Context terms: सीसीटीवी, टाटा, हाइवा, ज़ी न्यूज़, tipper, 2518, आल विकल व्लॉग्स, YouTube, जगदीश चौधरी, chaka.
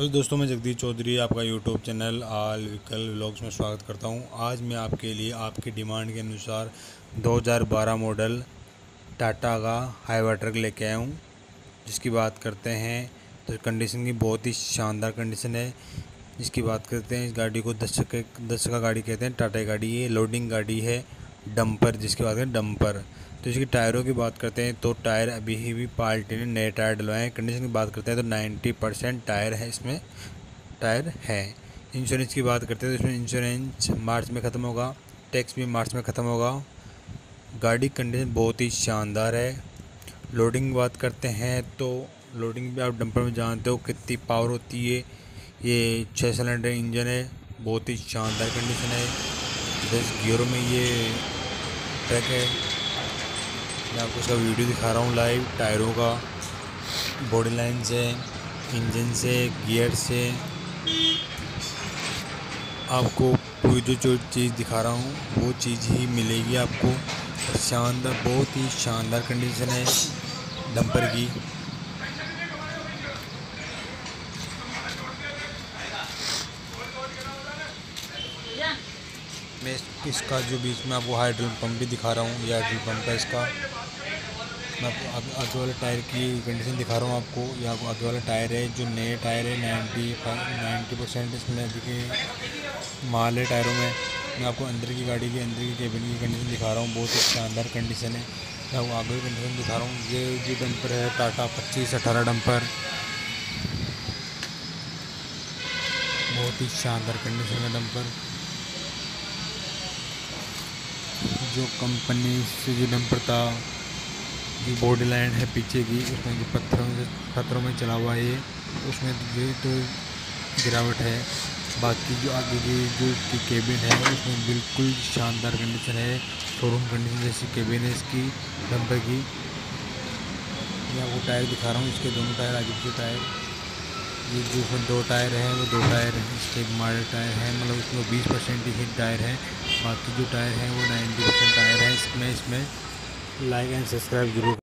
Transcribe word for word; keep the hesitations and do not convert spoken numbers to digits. Hello दोस्तों, मैं जगदीश चौधरी आपका यूट्यूब चैनल आल विकल व्लॉग्स में स्वागत करता हूं। आज मैं आपके लिए आपकी डिमांड के अनुसार दो हज़ार बारह मॉडल टाटा का हाइवा ट्रक लेके आया हूं। जिसकी बात करते हैं तो कंडीशन की बहुत ही शानदार कंडीशन है। जिसकी बात करते हैं इस गाड़ी को दस चक्के दस चक्का गाड़ी कहते हैं। टाटा गाड़ी है, लोडिंग गाड़ी है, डंपर जिसकी बात करें डंपर। तो इसकी टायरों की बात करते हैं तो टायर अभी ही भी पार्टी ने नए टायर डलवाए हैं। कंडीशन की बात करते हैं तो नब्बे परसेंट टायर है, इसमें टायर है। इंश्योरेंस की बात करते हैं तो इसमें इंश्योरेंस मार्च में ख़त्म होगा, टैक्स भी मार्च में ख़त्म होगा। गाड़ी कंडीशन बहुत ही शानदार है। लोडिंग की बात करते हैं तो लोडिंग भी आप डंपर में जानते हो कितनी पावर होती है। ये छः सिलेंडर इंजन है, बहुत ही शानदार कंडीशन है। दस गियरों में ये ट्रक है। मैं आपको इसका वीडियो दिखा रहा हूँ लाइव। टायरों का, बॉडी लाइन से, इंजन से, गियर से आपको पूरी जो जो चीज़ दिखा रहा हूँ वो चीज़ ही मिलेगी आपको। शानदार, बहुत ही शानदार कंडीशन है डंपर की। मैं इसका जो बीच में आपको हाइड्रोल पंप भी दिखा रहा हूँ, ये हाइड्रोल पंप है इसका। मैं आपको आगे वाले टायर की कंडीशन दिखा रहा हूँ आपको। ये आपको आगे वाला टायर है जो नए टायर है, नाइन्टी नाइन्टी परसेंट इसमें अभी के माल है टायरों में। मैं आपको अंदर की गाड़ी के अंदर की केबिन की कंडीशन दिखा रहा हूँ, बहुत ही शानदार कंडीशन है। मैं आपको आगे की कंडीशन दिखा रहा हूँ। ये जो डंपर है टाटा पच्चीस अठारह डंपर, बहुत ही शानदार कंडीशन है डंपर। जो कंपनी से जो डंपर था, जो बॉडी लाइन है पीछे की, उसमें जो पत्थरों से पत्थरों में चला हुआ है ये, उसमें जो तो गिरावट है। बाकी जो आगे की जो इसकी केबिन है उसमें बिल्कुल शानदार कंडीशन है, शोरूम कंडीशन जैसी केबिन है इसकी डंपर की। मैं आपको टायर दिखा रहा हूँ, इसके दोनों टायर, आगे के टायर, ये जो उसमें दो टायर हैं वो दो टायर हैं, इसके मारे टायर हैं, मतलब उसमें बीस परसेंट ही टायर है। बाकी जो टायर है वो नाइन्टी परसेंट टायर है इसमें। इसमें लाइक एंड सब्सक्राइब जरूर।